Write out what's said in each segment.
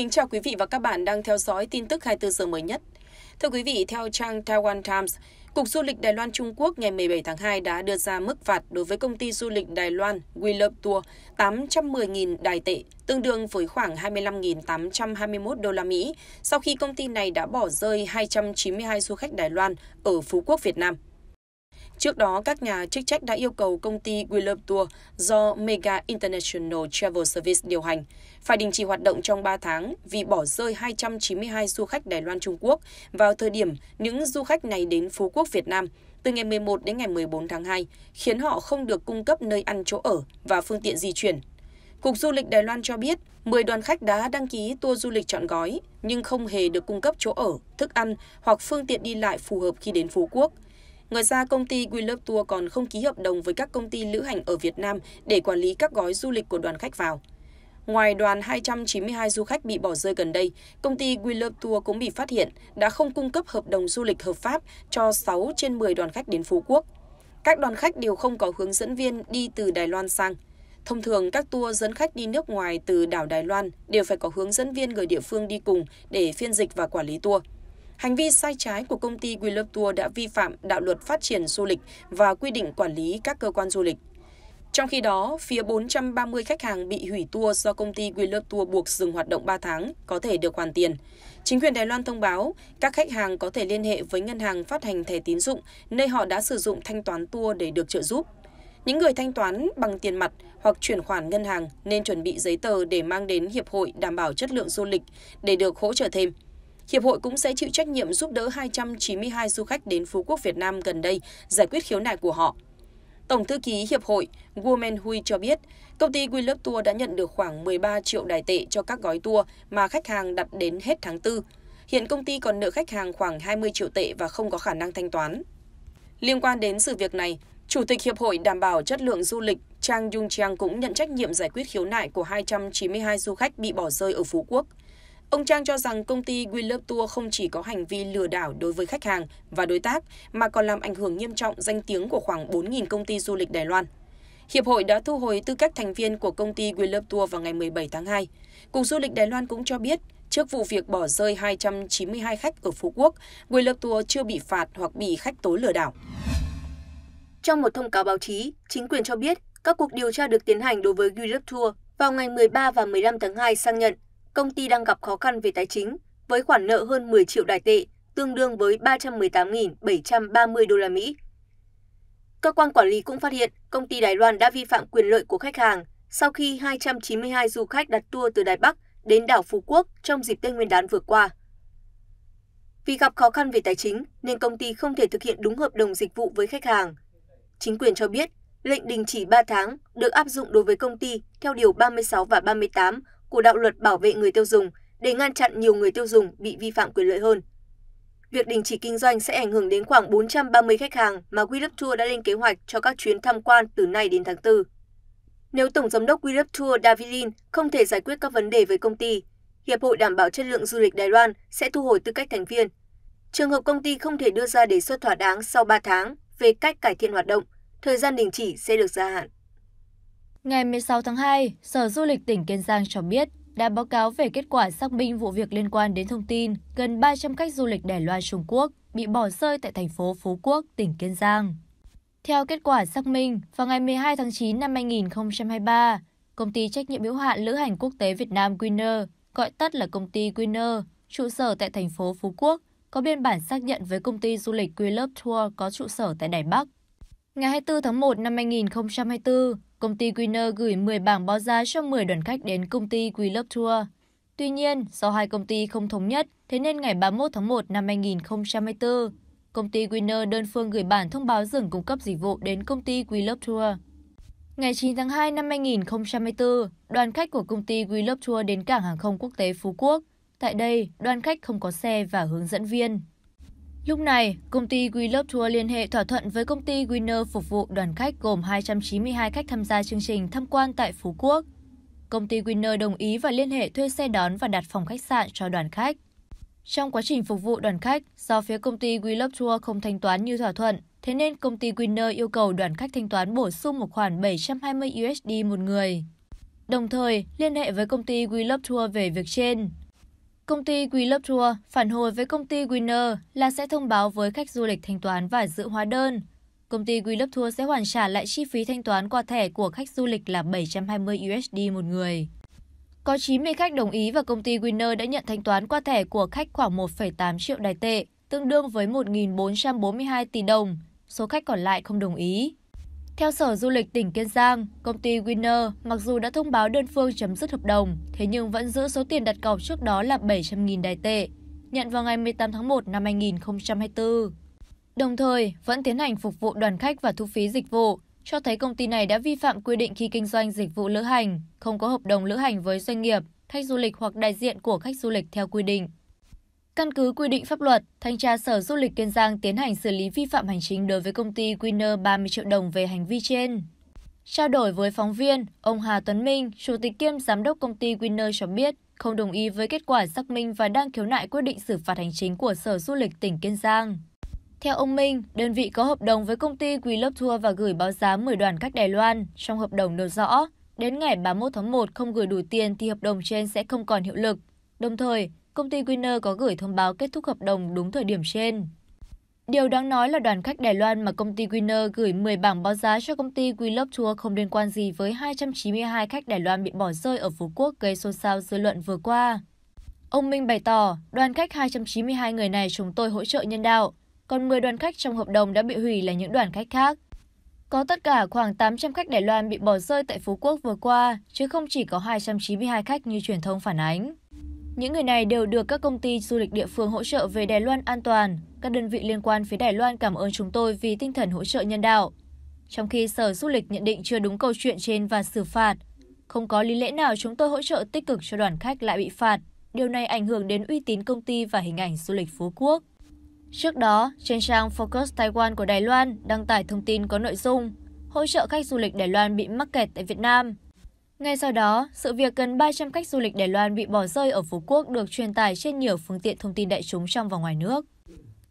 kính chào quý vị và các bạn đang theo dõi tin tức 24 giờ mới nhất. Thưa quý vị, theo trang Taiwan Times, Cục Du lịch Đài Loan Trung Quốc ngày 17 tháng 2 đã đưa ra mức phạt đối với công ty du lịch Đài Loan We Love Tour 810.000 Đài tệ, tương đương với khoảng 25.821 đô la Mỹ, sau khi công ty này đã bỏ rơi 292 du khách Đài Loan ở Phú Quốc, Việt Nam. Trước đó, các nhà chức trách đã yêu cầu công ty We Love Tour do Mega International Travel Service điều hành phải đình chỉ hoạt động trong 3 tháng vì bỏ rơi 292 du khách Đài Loan Trung Quốc vào thời điểm những du khách này đến Phú Quốc Việt Nam từ ngày 11 đến ngày 14 tháng 2, khiến họ không được cung cấp nơi ăn chỗ ở và phương tiện di chuyển. Cục Du lịch Đài Loan cho biết 10 đoàn khách đã đăng ký tour du lịch trọn gói nhưng không hề được cung cấp chỗ ở, thức ăn hoặc phương tiện đi lại phù hợp khi đến Phú Quốc. Ngoài ra, công ty We Love Tour còn không ký hợp đồng với các công ty lữ hành ở Việt Nam để quản lý các gói du lịch của đoàn khách vào. Ngoài đoàn 292 du khách bị bỏ rơi gần đây, công ty We Love Tour cũng bị phát hiện đã không cung cấp hợp đồng du lịch hợp pháp cho 6 trên 10 đoàn khách đến Phú Quốc. Các đoàn khách đều không có hướng dẫn viên đi từ Đài Loan sang. Thông thường, các tour dẫn khách đi nước ngoài từ đảo Đài Loan đều phải có hướng dẫn viên người địa phương đi cùng để phiên dịch và quản lý tour. Hành vi sai trái của công ty We Love Tour đã vi phạm đạo luật phát triển du lịch và quy định quản lý các cơ quan du lịch. Trong khi đó, phía 430 khách hàng bị hủy tour do công ty We Love Tour buộc dừng hoạt động 3 tháng có thể được hoàn tiền. Chính quyền Đài Loan thông báo các khách hàng có thể liên hệ với ngân hàng phát hành thẻ tín dụng nơi họ đã sử dụng thanh toán tour để được trợ giúp. Những người thanh toán bằng tiền mặt hoặc chuyển khoản ngân hàng nên chuẩn bị giấy tờ để mang đến Hiệp hội Đảm bảo Chất lượng Du lịch để được hỗ trợ thêm. Hiệp hội cũng sẽ chịu trách nhiệm giúp đỡ 292 du khách đến Phú Quốc Việt Nam gần đây giải quyết khiếu nại của họ. Tổng thư ký Hiệp hội Woo Men Hui cho biết, công ty We Love Tour đã nhận được khoảng 13 triệu Đài tệ cho các gói tour mà khách hàng đặt đến hết tháng 4. Hiện công ty còn nợ khách hàng khoảng 20 triệu tệ và không có khả năng thanh toán. Liên quan đến sự việc này, Chủ tịch Hiệp hội Đảm bảo Chất lượng Du lịch Chang Yun Chang cũng nhận trách nhiệm giải quyết khiếu nại của 292 du khách bị bỏ rơi ở Phú Quốc. Ông Chang cho rằng công ty We Love Tour không chỉ có hành vi lừa đảo đối với khách hàng và đối tác mà còn làm ảnh hưởng nghiêm trọng danh tiếng của khoảng 4.000 công ty du lịch Đài Loan. Hiệp hội đã thu hồi tư cách thành viên của công ty We Love Tour vào ngày 17 tháng 2. Cục Du lịch Đài Loan cũng cho biết, trước vụ việc bỏ rơi 292 khách ở Phú Quốc, We Love Tour chưa bị phạt hoặc bị khách tố lừa đảo. Trong một thông cáo báo chí, chính quyền cho biết các cuộc điều tra được tiến hành đối với We Love Tour vào ngày 13 và 15 tháng 2 sang nhận công ty đang gặp khó khăn về tài chính với khoản nợ hơn 10 triệu Đài tệ, tương đương với 318.730 đô la Mỹ. Cơ quan quản lý cũng phát hiện công ty Đài Loan đã vi phạm quyền lợi của khách hàng sau khi 292 du khách đặt tour từ Đài Bắc đến đảo Phú Quốc trong dịp Tết Nguyên đán vừa qua. Vì gặp khó khăn về tài chính nên công ty không thể thực hiện đúng hợp đồng dịch vụ với khách hàng. Chính quyền cho biết lệnh đình chỉ 3 tháng được áp dụng đối với công ty theo điều 36 và 38 của đạo luật bảo vệ người tiêu dùng để ngăn chặn nhiều người tiêu dùng bị vi phạm quyền lợi hơn. Việc đình chỉ kinh doanh sẽ ảnh hưởng đến khoảng 430 khách hàng mà We Love Tour đã lên kế hoạch cho các chuyến tham quan từ nay đến tháng 4. Nếu Tổng giám đốc We Love Tour David Linh không thể giải quyết các vấn đề với công ty, Hiệp hội Đảm bảo Chất lượng Du lịch Đài Loan sẽ thu hồi tư cách thành viên. Trường hợp công ty không thể đưa ra đề xuất thỏa đáng sau 3 tháng về cách cải thiện hoạt động, thời gian đình chỉ sẽ được gia hạn. Ngày 16 tháng 2, Sở Du lịch tỉnh Kiên Giang cho biết đã báo cáo về kết quả xác minh vụ việc liên quan đến thông tin gần 300 khách du lịch Đài Loan Trung Quốc bị bỏ rơi tại thành phố Phú Quốc, tỉnh Kiên Giang. Theo kết quả xác minh, vào ngày 12 tháng 9 năm 2023, Công ty trách nhiệm hữu hạn Lữ hành Quốc tế Việt Nam Winner, gọi tắt là công ty Winner, trụ sở tại thành phố Phú Quốc, có biên bản xác nhận với công ty du lịch We Love Tour có trụ sở tại Đài Bắc. Ngày 24 tháng 1 năm 2024, công ty Winner gửi 10 bảng báo giá cho 10 đoàn khách đến công ty We Love Tour. Tuy nhiên, do hai công ty không thống nhất, thế nên ngày 31 tháng 1 năm 2024, công ty Winner đơn phương gửi bản thông báo dừng cung cấp dịch vụ đến công ty We Love Tour. Ngày 9 tháng 2 năm 2024, đoàn khách của công ty We Love Tour đến cảng hàng không quốc tế Phú Quốc. Tại đây, đoàn khách không có xe và hướng dẫn viên. Lúc này, công ty We Love Tour liên hệ thỏa thuận với công ty Winner phục vụ đoàn khách gồm 292 khách tham gia chương trình tham quan tại Phú Quốc. Công ty Winner đồng ý và liên hệ thuê xe đón và đặt phòng khách sạn cho đoàn khách. Trong quá trình phục vụ đoàn khách, do phía công ty We Love Tour không thanh toán như thỏa thuận, thế nên công ty Winner yêu cầu đoàn khách thanh toán bổ sung một khoản 720 USD một người. Đồng thời, liên hệ với công ty We Love Tour về việc trên. Công ty Quý Lớp Tour phản hồi với công ty Winner là sẽ thông báo với khách du lịch thanh toán và giữ hóa đơn. Công ty We Love Tour sẽ hoàn trả lại chi phí thanh toán qua thẻ của khách du lịch là 720 USD một người. Có 90 khách đồng ý và công ty Winner đã nhận thanh toán qua thẻ của khách khoảng 1,8 triệu Đài tệ, tương đương với 1.442 tỷ đồng. Số khách còn lại không đồng ý. Theo Sở Du lịch tỉnh Kiên Giang, công ty Winner mặc dù đã thông báo đơn phương chấm dứt hợp đồng, thế nhưng vẫn giữ số tiền đặt cọc trước đó là 700.000 Đài tệ, nhận vào ngày 18 tháng 1 năm 2024. Đồng thời, vẫn tiến hành phục vụ đoàn khách và thu phí dịch vụ, cho thấy công ty này đã vi phạm quy định khi kinh doanh dịch vụ lữ hành, không có hợp đồng lữ hành với doanh nghiệp, khách du lịch hoặc đại diện của khách du lịch theo quy định. Căn cứ quy định pháp luật, Thanh tra Sở Du lịch Kiên Giang tiến hành xử lý vi phạm hành chính đối với công ty Winner 30 triệu đồng về hành vi trên. Trao đổi với phóng viên, ông Hà Tuấn Minh, Chủ tịch kiêm Giám đốc công ty Winner cho biết không đồng ý với kết quả xác minh và đang khiếu nại quyết định xử phạt hành chính của Sở Du lịch tỉnh Kiên Giang. Theo ông Minh, đơn vị có hợp đồng với công ty We Love Tour và gửi báo giá 10 đoàn khách Đài Loan. Trong hợp đồng nêu rõ, đến ngày 31 tháng 1 không gửi đủ tiền thì hợp đồng trên sẽ không còn hiệu lực. Đồng thời, công ty Winner có gửi thông báo kết thúc hợp đồng đúng thời điểm trên. Điều đáng nói là đoàn khách Đài Loan mà công ty Winner gửi 10 bảng báo giá cho công ty We Love Tour không liên quan gì với 292 khách Đài Loan bị bỏ rơi ở Phú Quốc gây xôn xao dư luận vừa qua. Ông Minh bày tỏ, đoàn khách 292 người này chúng tôi hỗ trợ nhân đạo. Còn 10 đoàn khách trong hợp đồng đã bị hủy là những đoàn khách khác. Có tất cả khoảng 800 khách Đài Loan bị bỏ rơi tại Phú Quốc vừa qua, chứ không chỉ có 292 khách như truyền thông phản ánh. Những người này đều được các công ty du lịch địa phương hỗ trợ về Đài Loan an toàn. Các đơn vị liên quan phía Đài Loan cảm ơn chúng tôi vì tinh thần hỗ trợ nhân đạo. Trong khi Sở Du lịch nhận định chưa đúng câu chuyện trên và xử phạt. Không có lý lẽ nào chúng tôi hỗ trợ tích cực cho đoàn khách lại bị phạt. Điều này ảnh hưởng đến uy tín công ty và hình ảnh du lịch Phú Quốc. Trước đó, trên trang Focus Taiwan của Đài Loan đăng tải thông tin có nội dung hỗ trợ khách du lịch Đài Loan bị mắc kẹt tại Việt Nam. Ngay sau đó, sự việc gần 300 khách du lịch Đài Loan bị bỏ rơi ở Phú Quốc được truyền tải trên nhiều phương tiện thông tin đại chúng trong và ngoài nước.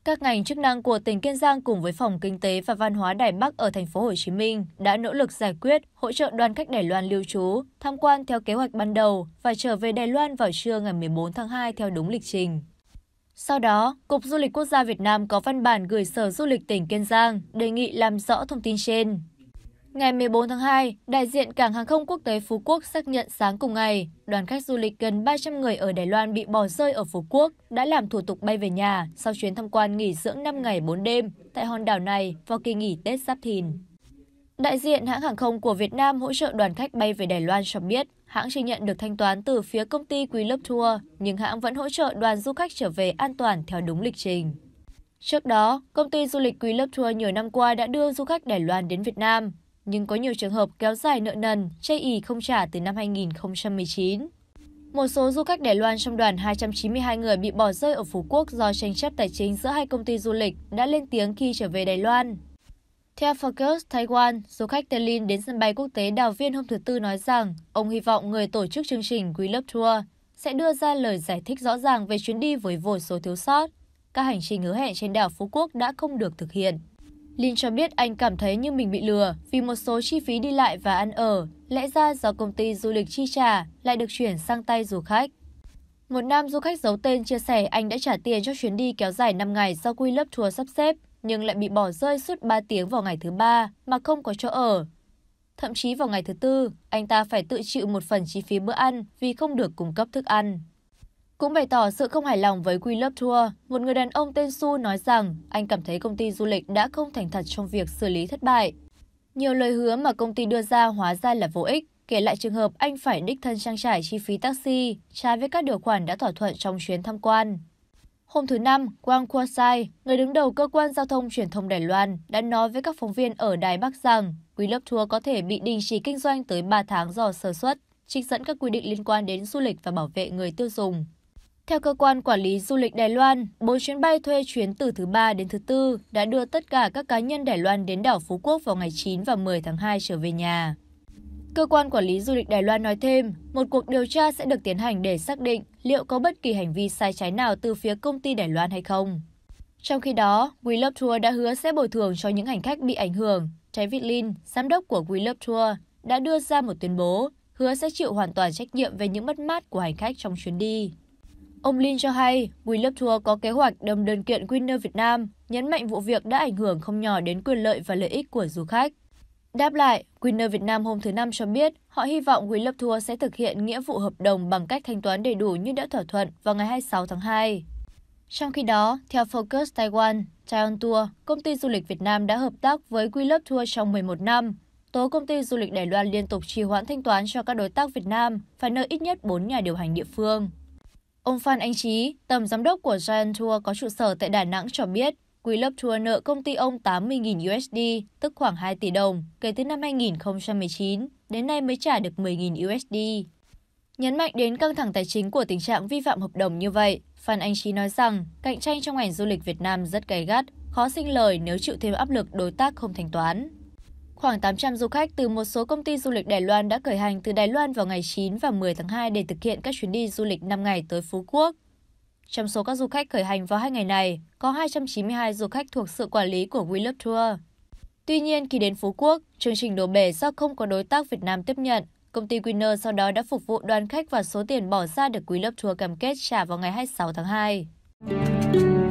Các ngành chức năng của tỉnh Kiên Giang cùng với Phòng Kinh tế và Văn hóa Đài Bắc ở thành phố Hồ Chí Minh đã nỗ lực giải quyết, hỗ trợ đoàn khách Đài Loan lưu trú, tham quan theo kế hoạch ban đầu và trở về Đài Loan vào trưa ngày 14 tháng 2 theo đúng lịch trình. Sau đó, Cục Du lịch Quốc gia Việt Nam có văn bản gửi Sở Du lịch tỉnh Kiên Giang đề nghị làm rõ thông tin trên. Ngày 14 tháng 2, đại diện Cảng Hàng không Quốc tế Phú Quốc xác nhận sáng cùng ngày, đoàn khách du lịch gần 300 người ở Đài Loan bị bỏ rơi ở Phú Quốc đã làm thủ tục bay về nhà sau chuyến tham quan nghỉ dưỡng 5 ngày 4 đêm tại hòn đảo này vào kỳ nghỉ Tết Giáp Thìn. Đại diện hãng hàng không của Việt Nam hỗ trợ đoàn khách bay về Đài Loan cho biết, hãng chỉ nhận được thanh toán từ phía công ty Quý Lớp Tour, nhưng hãng vẫn hỗ trợ đoàn du khách trở về an toàn theo đúng lịch trình. Trước đó, công ty du lịch Quý Lớp Tour nhiều năm qua đã đưa du khách Đài Loan đến Việt Nam, nhưng có nhiều trường hợp kéo dài nợ nần, chây ỳ không trả từ năm 2019. Một số du khách Đài Loan trong đoàn 292 người bị bỏ rơi ở Phú Quốc do tranh chấp tài chính giữa hai công ty du lịch đã lên tiếng khi trở về Đài Loan. Theo Focus Taiwan, du khách tên Linh đến sân bay quốc tế Đào Viên hôm thứ Tư nói rằng ông hy vọng người tổ chức chương trình We Love Tour sẽ đưa ra lời giải thích rõ ràng về chuyến đi với vô số thiếu sót. Các hành trình hứa hẹn trên đảo Phú Quốc đã không được thực hiện. Linh cho biết anh cảm thấy như mình bị lừa vì một số chi phí đi lại và ăn ở, lẽ ra do công ty du lịch chi trả lại được chuyển sang tay du khách. Một nam du khách giấu tên chia sẻ anh đã trả tiền cho chuyến đi kéo dài 5 ngày do We Love Tour sắp xếp, nhưng lại bị bỏ rơi suốt 3 tiếng vào ngày thứ ba mà không có chỗ ở. Thậm chí vào ngày thứ tư, anh ta phải tự chịu một phần chi phí bữa ăn vì không được cung cấp thức ăn. Cũng bày tỏ sự không hài lòng với We Love Tour, một người đàn ông tên Su nói rằng anh cảm thấy công ty du lịch đã không thành thật trong việc xử lý thất bại. Nhiều lời hứa mà công ty đưa ra hóa ra là vô ích, kể lại trường hợp anh phải đích thân trang trải chi phí taxi, trái với các điều khoản đã thỏa thuận trong chuyến tham quan. Hôm thứ Năm, Wang Kwasai, người đứng đầu cơ quan giao thông truyền thông Đài Loan, đã nói với các phóng viên ở Đài Bắc rằng Quý Lớp Tour có thể bị đình chỉ kinh doanh tới 3 tháng do sơ suất, trích dẫn các quy định liên quan đến du lịch và bảo vệ người tiêu dùng. Theo cơ quan quản lý du lịch Đài Loan, 4 chuyến bay thuê chuyến từ thứ Ba đến thứ Tư đã đưa tất cả các cá nhân Đài Loan đến đảo Phú Quốc vào ngày 9 và 10 tháng 2 trở về nhà. Cơ quan quản lý du lịch Đài Loan nói thêm, một cuộc điều tra sẽ được tiến hành để xác định liệu có bất kỳ hành vi sai trái nào từ phía công ty Đài Loan hay không. Trong khi đó, We Love Tour đã hứa sẽ bồi thường cho những hành khách bị ảnh hưởng. David Linh, giám đốc của We Love Tour, đã đưa ra một tuyên bố hứa sẽ chịu hoàn toàn trách nhiệm về những mất mát của hành khách trong chuyến đi. Ông Linh cho hay, We Love Tour có kế hoạch đâm đơn kiện Winner Việt Nam, nhấn mạnh vụ việc đã ảnh hưởng không nhỏ đến quyền lợi và lợi ích của du khách. Đáp lại, Winner Việt Nam hôm thứ Năm cho biết họ hy vọng We Love Tour sẽ thực hiện nghĩa vụ hợp đồng bằng cách thanh toán đầy đủ như đã thỏa thuận vào ngày 26 tháng 2. Trong khi đó, theo Focus Taiwan, Giant Tour, công ty du lịch Việt Nam đã hợp tác với We Love Tour trong 11 năm. Tố công ty du lịch Đài Loan liên tục trì hoãn thanh toán cho các đối tác Việt Nam, phải nợ ít nhất 4 nhà điều hành địa phương. Ông Phan Anh Chí, tổng giám đốc của Giant Tour có trụ sở tại Đà Nẵng cho biết, Quý Lớp Tour nợ công ty ông 80.000 USD, tức khoảng 2 tỷ đồng, kể từ năm 2019, đến nay mới trả được 10.000 USD. Nhấn mạnh đến căng thẳng tài chính của tình trạng vi phạm hợp đồng như vậy, Phan Anh Chí nói rằng cạnh tranh trong ngành du lịch Việt Nam rất gay gắt, khó sinh lời nếu chịu thêm áp lực đối tác không thanh toán. Khoảng 800 du khách từ một số công ty du lịch Đài Loan đã khởi hành từ Đài Loan vào ngày 9 và 10 tháng 2 để thực hiện các chuyến đi du lịch 5 ngày tới Phú Quốc. Trong số các du khách khởi hành vào 2 ngày này, có 292 du khách thuộc sự quản lý của We Love Tour. Tuy nhiên, khi đến Phú Quốc, chương trình đổ bể do không có đối tác Việt Nam tiếp nhận. Công ty Winner sau đó đã phục vụ đoàn khách và số tiền bỏ ra được We Love Tour cam kết trả vào ngày 26 tháng 2.